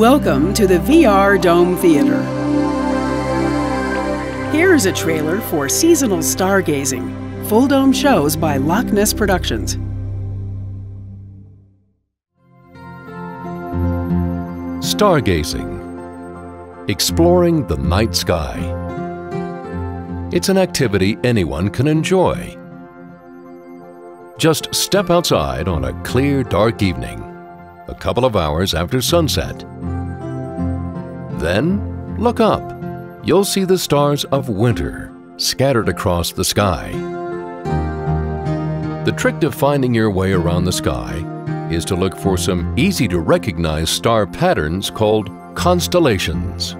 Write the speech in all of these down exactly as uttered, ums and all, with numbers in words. Welcome to the V R Dome Theater. Here's a trailer for Seasonal Stargazing, full dome shows by Loch Ness Productions. Stargazing, exploring the night sky. It's an activity anyone can enjoy. Just step outside on a clear, dark evening, a couple of hours after sunset. Then, look up. You'll see the stars of winter scattered across the sky. The trick to finding your way around the sky is to look for some easy-to-recognize star patterns called constellations.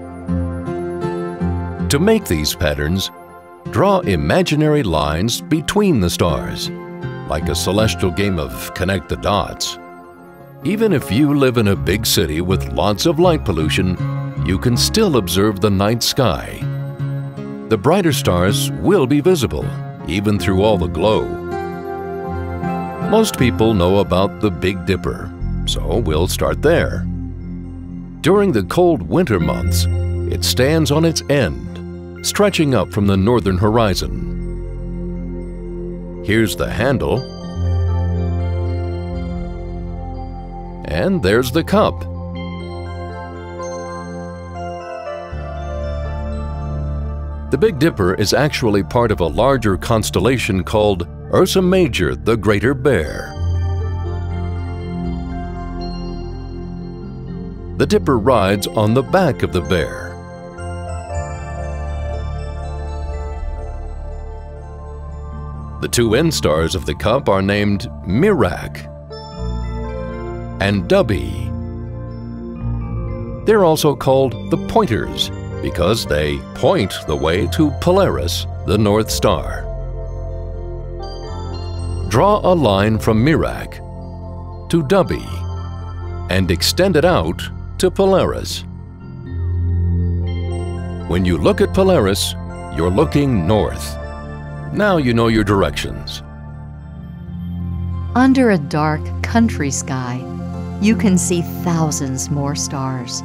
To make these patterns, draw imaginary lines between the stars, like a celestial game of connect the dots. Even if you live in a big city with lots of light pollution, you can still observe the night sky. The brighter stars will be visible, even through all the glow. Most people know about the Big Dipper, so we'll start there. During the cold winter months, it stands on its end, stretching up from the northern horizon. Here's the handle. And there's the cup. The Big Dipper is actually part of a larger constellation called Ursa Major, the Greater Bear. The Dipper rides on the back of the bear. The two end stars of the cup are named Mirach and Dubhe. They're also called the pointers because they point the way to Polaris, the North Star. Draw a line from Mirach to Dubhe and extend it out to Polaris. When you look at Polaris, you're looking north. Now you know your directions. Under a dark country sky, you can see thousands more stars.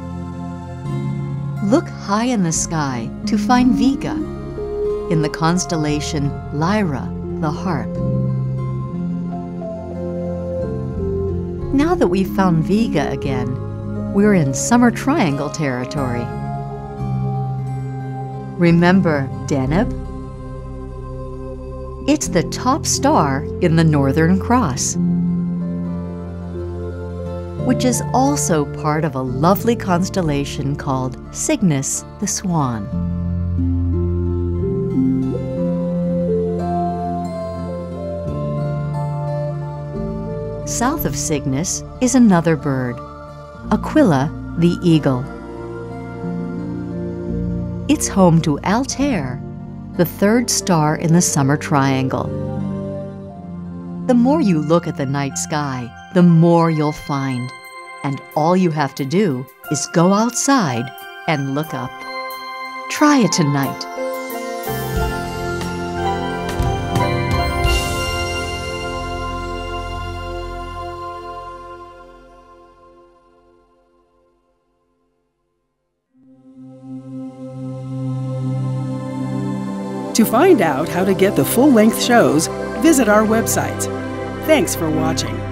Look high in the sky to find Vega, in the constellation Lyra, the Harp. Now that we've found Vega again, we're in Summer Triangle territory. Remember Deneb? It's the top star in the Northern Cross, which is also part of a lovely constellation called Cygnus, the Swan. South of Cygnus is another bird, Aquila, the Eagle. It's home to Altair, the third star in the Summer Triangle. The more you look at the night sky, the more you'll find. And all you have to do is go outside and look up. Try it tonight. To find out how to get the full-length shows, visit our website. Thanks for watching.